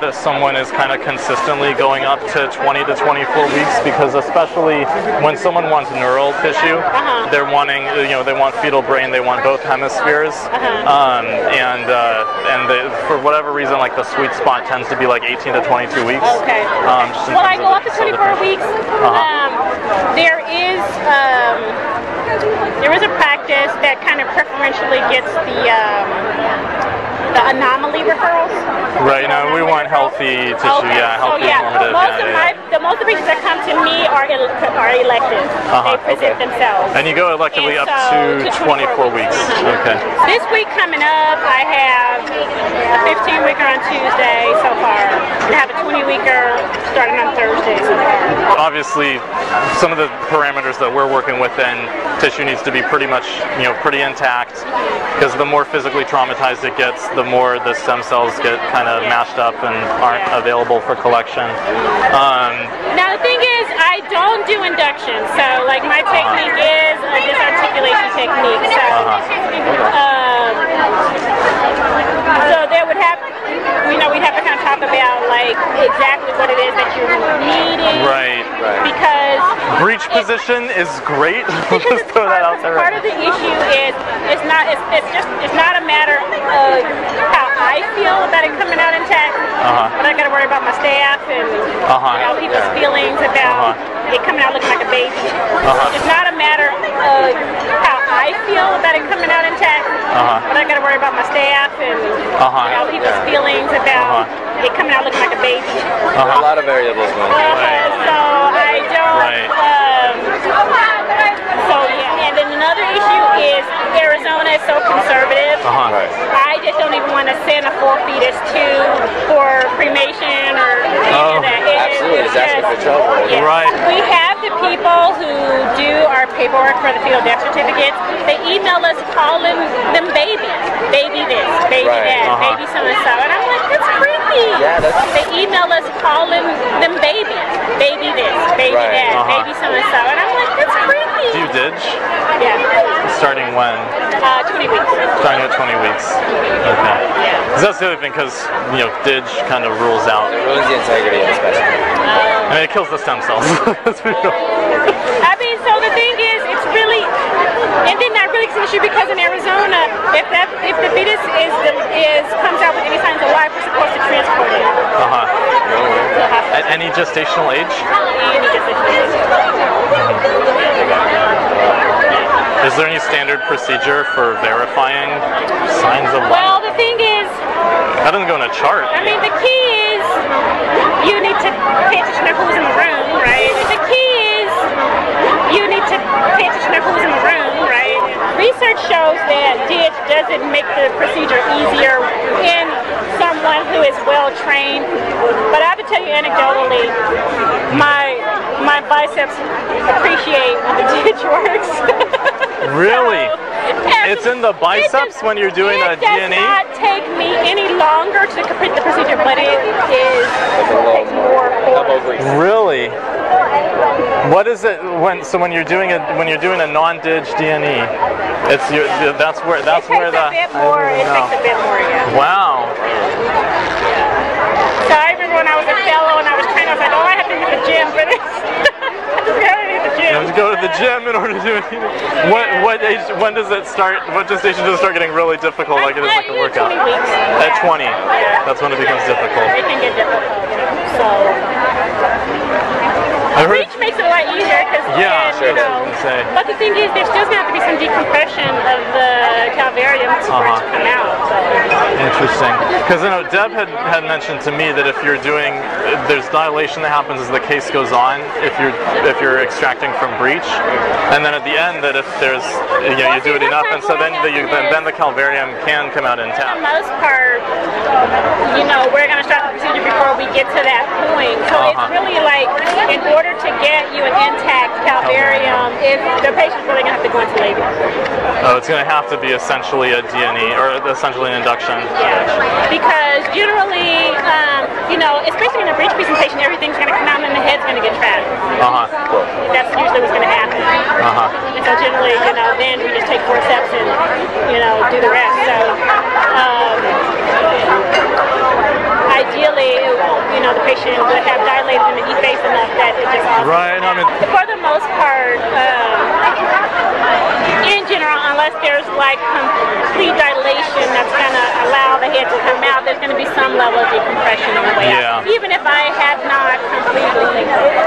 That someone is kind of consistently going up to 20 to 24 weeks, because especially when someone wants neural tissue, they're wanting, they want fetal brain, they want both hemispheres, for whatever reason, like the sweet spot tends to be like 18 to 22 weeks. Okay. Well, I go up to 24 weeks. There is a practice that kind of preferentially gets the anomaly referrals. Right, now we want healthy tissue, okay. Yeah, healthy, normative. Most of the patients that come to me are elective. They present themselves. And you go electively up to 24 weeks. Okay. This week coming up, I have a 15-weeker on Tuesday so far. I have a 20-weeker starting on Thursday so far. Obviously, some of the parameters that we're working with, then tissue needs to be pretty much, pretty intact, because the more physically traumatized it gets, the more the stem cells get kind of mashed up and aren't available for collection. Now the thing is, I don't do induction, so like my technique is a disarticulation technique. So, so there would have, we'd have to kind of talk about like exactly what it is that you're needing. Right, right. Because breech position is great. Because it's part of the issue is it's not a matter of how I feel about it coming out intact, but I got to worry about my staff and people's feelings about it coming out looking like a baby. It's not a matter of how I feel about it coming out intact, but I got to worry about my staff and people's feelings about it coming out looking like a baby. A lot of variables going on. So I don't. Right. And then another issue is Arizona is so conservative. I just don't even want to send a full fetus for cremation or anything that. Absolutely, it's asking for trouble. Yeah. Right. We have the people who do our paperwork for the fetal death certificates. They email us calling them babies, baby this, baby that, baby so and so, and I'm like, that's creepy. Yeah, they email us calling them babies, baby this, baby that, baby so and so, and I'm like, that's creepy. Do you ditch? Yeah. Starting when? 20 weeks. Starting at 20 weeks. Okay. Yeah. Because that's the other thing, because DIDGE kind of rules out. It ruins the integrity of the specimen. I mean, it kills the stem cells. I mean, so the thing is, it's really, and then that really is an issue because in Arizona, if the fetus comes out with any signs of life, we're supposed to transport it. At any gestational age? Any gestational age. Is there any standard procedure for verifying signs of life? Well, the thing is, that doesn't go in a chart. I mean, the key is you need to pay attention to who's in the room, right? The key is you need to pay attention to who's in the room, right? Research shows that DIDGE doesn't make the procedure easier in someone who is well trained. But I have to tell you anecdotally, my biceps appreciate when the DIDGE works. Really? It's in the biceps when you're doing a DNA? It does not take me any longer to complete the procedure, but it takes more. Really? What is it when you're doing it a non-DIDGE DNA? It's it takes a bit more. Yeah. Wow. So I remember when I was a fellow and I was training, I was like, oh, I have to hit the gym, but you have to go to the gym in order to do anything. What age? When does it start? What gestation does it start getting really difficult? Like it is like a workout. 20 weeks. At 20, that's when it becomes difficult. It can get difficult. So DIDGE makes it a lot easier because but the thing is, there's still going to have to be some decompression of the calvarium for it to come out. So. Interesting. Because Deb had mentioned to me that if you're doing, there's dilation that happens as the case goes on. If you're extracting from breech, and then at the end that if there's you do it enough, and so then the calvarium can come out intact. For the most part, we're going to start the procedure before we get to that point. So it's really like in order to get you an intact calvarium, if the patient's really going to have to go into labor. Oh, it's going to have to be essentially a DNA or essentially an induction. Yeah. Because generally, especially in a breech presentation, everything's going to come out and the head's going to get trapped. unless there's like complete dilation that's going to allow the head to come out, there's going to be some level of decompression on the way out. Even if I had not completely